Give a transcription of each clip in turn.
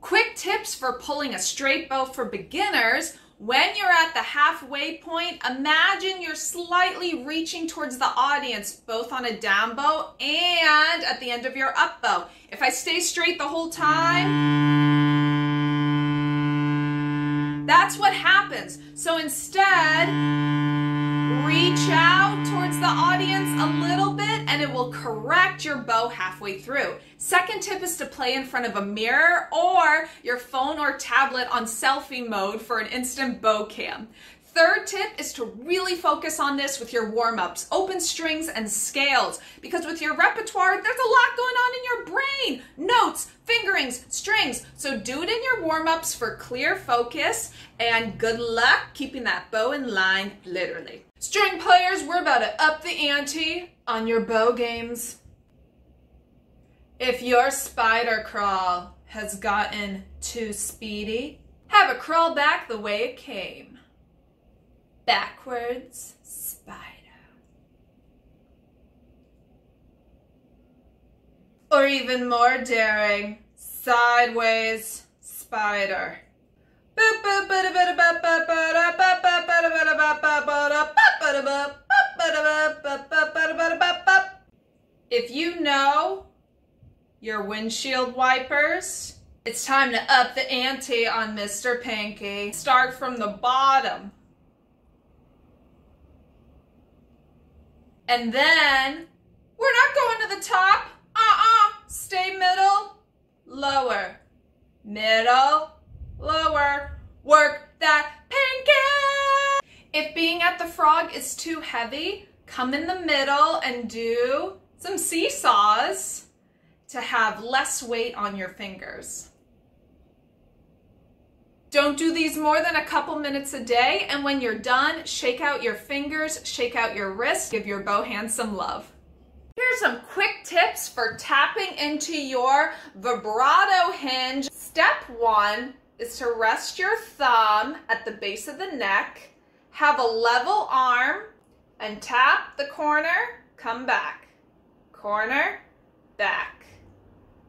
Quick tips for pulling a straight bow for beginners. When you're at the halfway point, imagine you're slightly reaching towards the audience, both on a down bow and at the end of your up bow. If I stay straight the whole time, that's what happens. So instead, reach out towards the audience a little bit and it will correct your bow halfway through. Second tip is to play in front of a mirror or your phone or tablet on selfie mode for an instant bow cam. Third tip is to really focus on this with your warm-ups, open strings and scales, because with your repertoire, there's a lot going on in your brain. Notes, fingerings, strings. So do it in your warm-ups for clear focus and good luck keeping that bow in line, literally. String players, we're about to up the ante on your bow games. If your spider crawl has gotten too speedy, have it crawl back the way it came. Backwards spider. Or even more daring, sideways spider. If you know your windshield wipers, it's time to up the ante on Mr. Pinky. Start from the bottom. And then, we're not going to the top, stay middle, lower, middle, lower, work that pinky. If being at the frog is too heavy, come in the middle and do some seesaws to have less weight on your fingers. Don't do these more than a couple minutes a day, and when you're done, shake out your fingers, shake out your wrist, give your bow hand some love. Here's some quick tips for tapping into your vibrato hinge. Step one is to rest your thumb at the base of the neck, have a level arm, and tap the corner, come back, corner, back.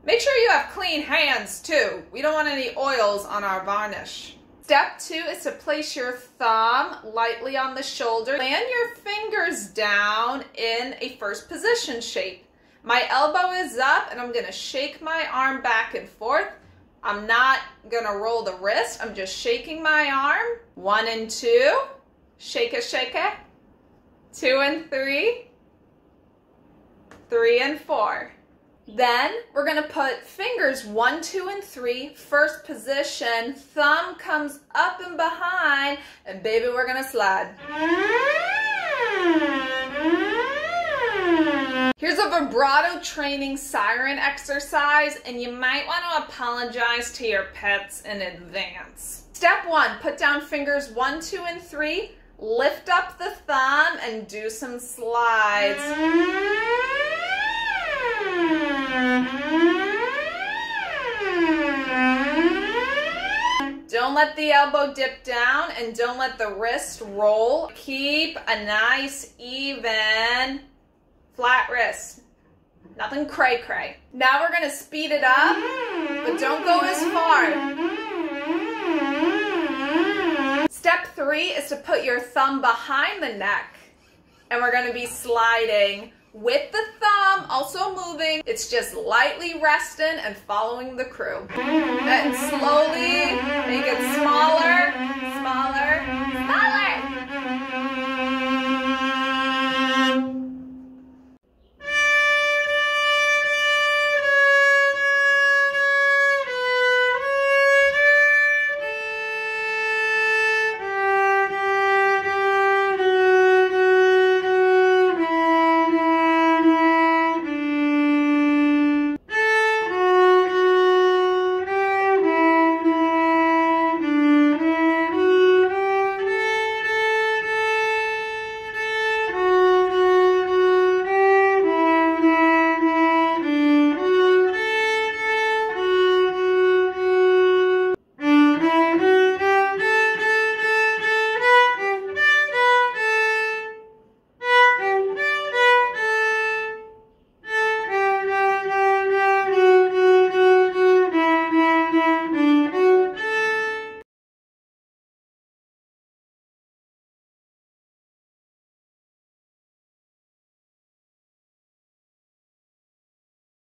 Make sure you have clean hands too. We don't want any oils on our varnish. Step two is to place your thumb lightly on the shoulder. Land your fingers down in a first position shape. My elbow is up and I'm gonna shake my arm back and forth. I'm not gonna roll the wrist. I'm just shaking my arm. One and two, shake it, shake it. Two and three, three and four. Then we're gonna put fingers 1, 2, and 3, first position, thumb comes up and behind, and baby, we're gonna slide. Here's a vibrato training siren exercise, and you might wanna apologize to your pets in advance. Step one, put down fingers 1, 2, and 3, lift up the thumb, and do some slides. Don't let the elbow dip down and don't let the wrist roll. Keep a nice, even, flat wrist. Nothing cray-cray. Now we're gonna speed it up, but don't go as far. Step three is to put your thumb behind the neck, and we're gonna be sliding with the thumb also moving. It's just lightly resting and following the crew. Then slowly make it smaller, smaller, smaller.